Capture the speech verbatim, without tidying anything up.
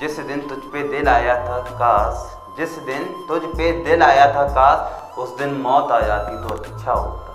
जिस दिन तुझ पे दिल आया था काश, जिस दिन तुझ पे दिल आया था काश, उस दिन मौत आ जाती तो अच्छा होता।